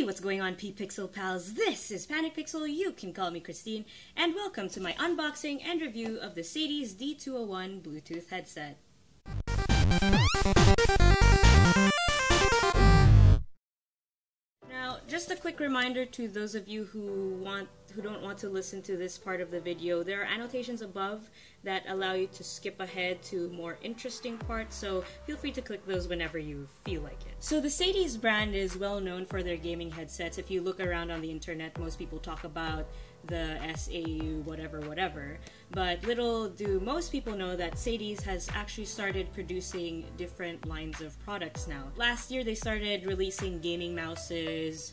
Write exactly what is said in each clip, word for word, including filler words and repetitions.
Hey, what's going on, PanickedPixel pals? This is PanickedPixel, you can call me Christine, and welcome to my unboxing and review of the Sades D two oh one Bluetooth headset. Now, just a quick reminder to those of you who want who don't want to listen to this part of the video, there are annotations above that allow you to skip ahead to more interesting parts, so feel free to click those whenever you feel like it. So the Sades brand is well known for their gaming headsets. If you look around on the internet, most people talk about the S A U whatever whatever, but little do most people know that Sades has actually started producing different lines of products now. Last year they started releasing gaming mouses,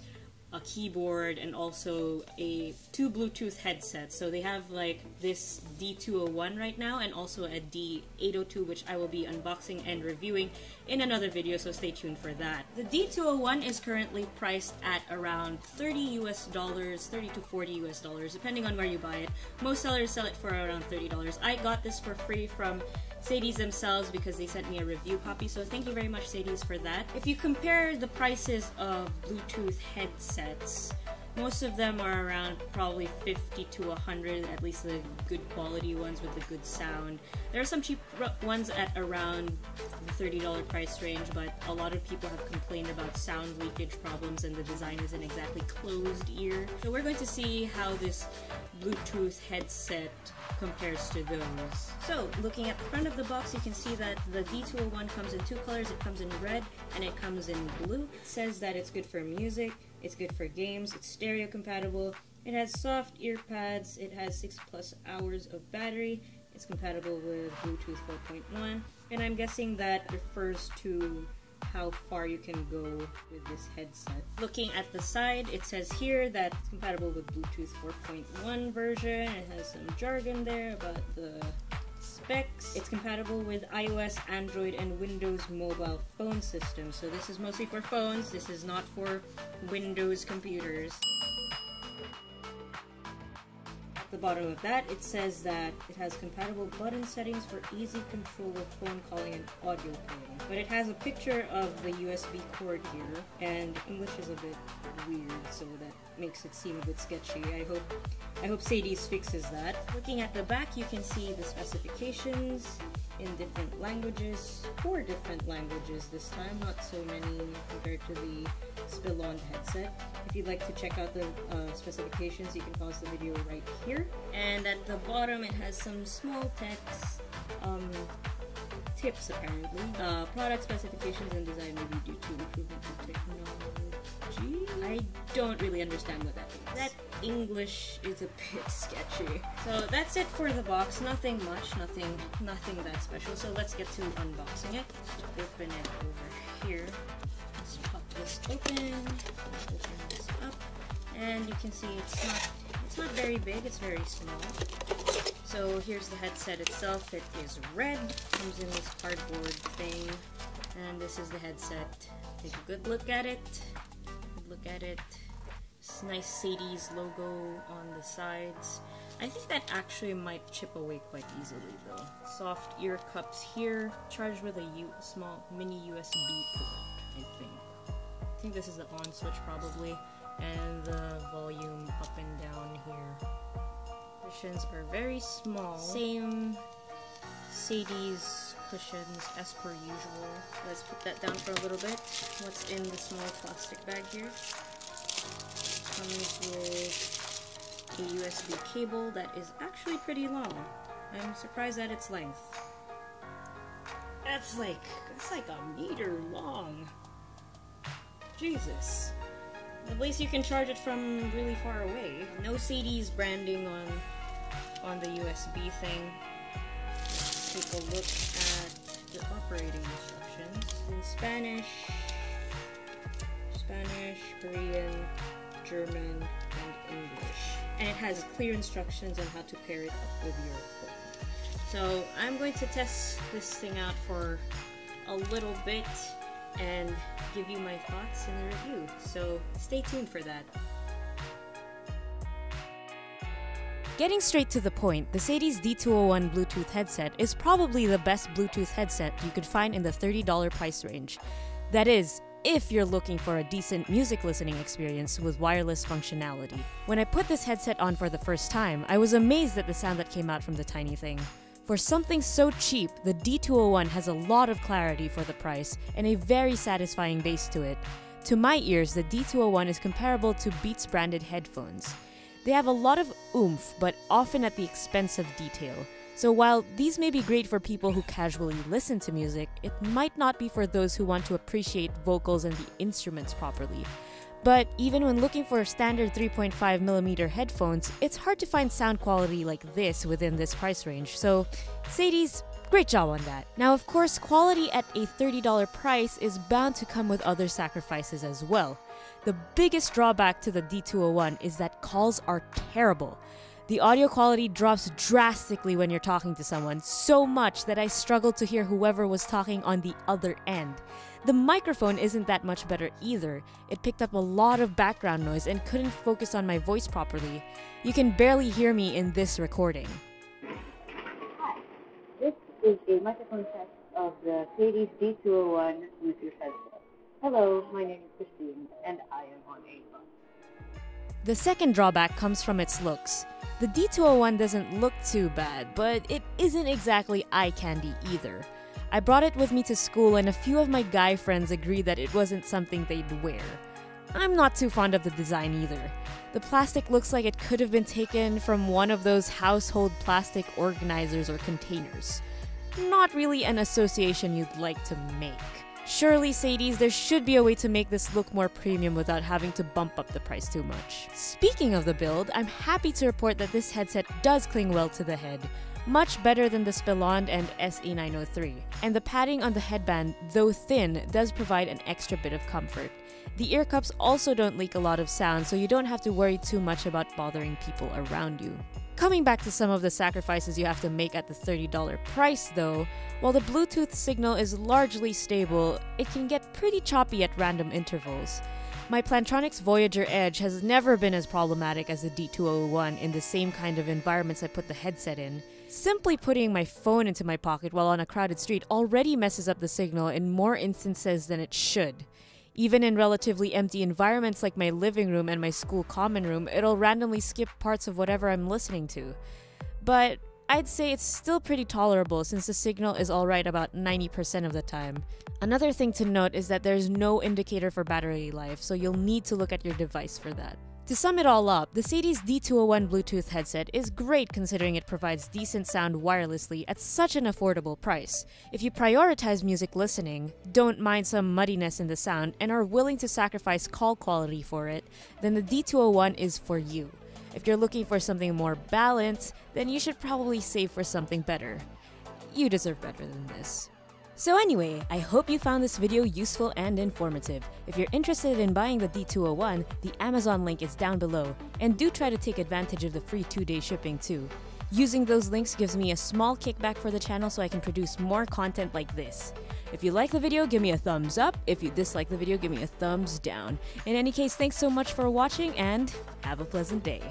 a keyboard, and also a two Bluetooth headsets. So they have like this D two oh one right now and also a D eight oh two, which I will be unboxing and reviewing in another video, so stay tuned for that. The D two oh one is currently priced at around thirty US dollars, thirty to forty US dollars, depending on where you buy it. Most sellers sell it for around thirty dollars. I got this for free from Sades themselves because they sent me a review copy, so thank you very much, Sades, for that. If you compare the prices of Bluetooth headsets, most of them are around probably fifty to a hundred, at least the good quality ones with the good sound. There are some cheap ones at around the thirty dollar price range, but a lot of people have complained about sound leakage problems and the design isn't exactly closed ear. So we're going to see how this Bluetooth headset compares to those. So, looking at the front of the box, you can see that the D two oh one comes in two colors. It comes in red and it comes in blue. It says that it's good for music, it's good for games, it's stereo compatible, it has soft ear pads, it has six plus hours of battery, it's compatible with Bluetooth four point one, and I'm guessing that refers to how far you can go with this headset. Looking at the side, it says here that it's compatible with Bluetooth four point one version. It has some jargon there about the specs. It's compatible with iOS, Android, and Windows mobile phone systems. So this is mostly for phones. This is not for Windows computers. At the bottom of that, it says that it has compatible button settings for easy control of phone calling and audio playing. But it has a picture of the U S B cord here, and English is a bit weird, so that makes it seem a bit sketchy. I hope I hope Sades fixes that. Looking at the back, you can see the specifications in different languages, four different languages this time, not so many compared to the Spillond headset. If you'd like to check out the uh, specifications, you can pause the video right here. And at the bottom, it has some small text um, tips, apparently. Uh, product specifications and design may be due to improvements in technology. I don't really understand what that means. That English is a bit sketchy. So that's it for the box. Nothing much, nothing, nothing that special. So let's get to unboxing it. Open it over here. Let's pop this open. Let's open this up, and you can see it's not, it's not very big. It's very small. So here's the headset itself. It is red. Comes in this cardboard thing, and this is the headset. Take a good look at it. Good look at it. This nice Sades logo on the sides. I think that actually might chip away quite easily though. Soft ear cups here, charged with a U small mini U S B port, I think. I think this is the on switch probably, and the volume up and down here. Cushions are very small. Same Sades cushions as per usual. Let's put that down for a little bit. What's in the small plastic bag here? Comes with a U S B cable that is actually pretty long. I'm surprised at its length. That's like, that's like a meter long. Jesus. At least you can charge it from really far away. No Sades branding on, on the U S B thing. Let's take a look at the operating instructions. In Spanish, Spanish, Korean, German, and English. And it has clear instructions on how to pair it up with your phone. So I'm going to test this thing out for a little bit and give you my thoughts in the review. So stay tuned for that. Getting straight to the point, the Sades D two oh one Bluetooth headset is probably the best Bluetooth headset you could find in the thirty dollar price range. That is, if you're looking for a decent music listening experience with wireless functionality. When I put this headset on for the first time, I was amazed at the sound that came out from the tiny thing. For something so cheap, the D two oh one has a lot of clarity for the price and a very satisfying bass to it. To my ears, the D two oh one is comparable to Beats branded headphones. They have a lot of oomph, but often at the expense of detail. So while these may be great for people who casually listen to music, it might not be for those who want to appreciate vocals and the instruments properly. But even when looking for standard three point five millimeter headphones, it's hard to find sound quality like this within this price range, so Sades, great job on that. Now of course, quality at a thirty dollar price is bound to come with other sacrifices as well. The biggest drawback to the D two oh one is that calls are terrible. The audio quality drops drastically when you're talking to someone, so much that I struggled to hear whoever was talking on the other end. The microphone isn't that much better either. It picked up a lot of background noise and couldn't focus on my voice properly. You can barely hear me in this recording. Hi, this is a microphone test of the Sades D two oh one Bluetooth headset. Hello, my name is Christine, and I am on a bus. The second drawback comes from its looks. The D two oh one doesn't look too bad, but it isn't exactly eye candy either. I brought it with me to school and a few of my guy friends agreed that it wasn't something they'd wear. I'm not too fond of the design either. The plastic looks like it could have been taken from one of those household plastic organizers or containers. Not really an association you'd like to make. Surely, Sades, there should be a way to make this look more premium without having to bump up the price too much. Speaking of the build, I'm happy to report that this headset does cling well to the head, much better than the Spelond and S E nine oh three. And the padding on the headband, though thin, does provide an extra bit of comfort. The ear cups also don't leak a lot of sound, so you don't have to worry too much about bothering people around you. Coming back to some of the sacrifices you have to make at the thirty dollar price though, while the Bluetooth signal is largely stable, it can get pretty choppy at random intervals. My Plantronics Voyager Edge has never been as problematic as the D two oh one in the same kind of environments I put the headset in. Simply putting my phone into my pocket while on a crowded street already messes up the signal in more instances than it should. Even in relatively empty environments like my living room and my school common room, it'll randomly skip parts of whatever I'm listening to. But I'd say it's still pretty tolerable since the signal is alright about ninety percent of the time. Another thing to note is that there's no indicator for battery life, so you'll need to look at your device for that. To sum it all up, the Sades D two oh one Bluetooth headset is great considering it provides decent sound wirelessly at such an affordable price. If you prioritize music listening, don't mind some muddiness in the sound, and are willing to sacrifice call quality for it, then the D two oh one is for you. If you're looking for something more balanced, then you should probably save for something better. You deserve better than this. So anyway, I hope you found this video useful and informative. If you're interested in buying the D two oh one, the Amazon link is down below, and do try to take advantage of the free two day shipping too. Using those links gives me a small kickback for the channel so I can produce more content like this. If you like the video, give me a thumbs up. If you dislike the video, give me a thumbs down. In any case, thanks so much for watching and have a pleasant day.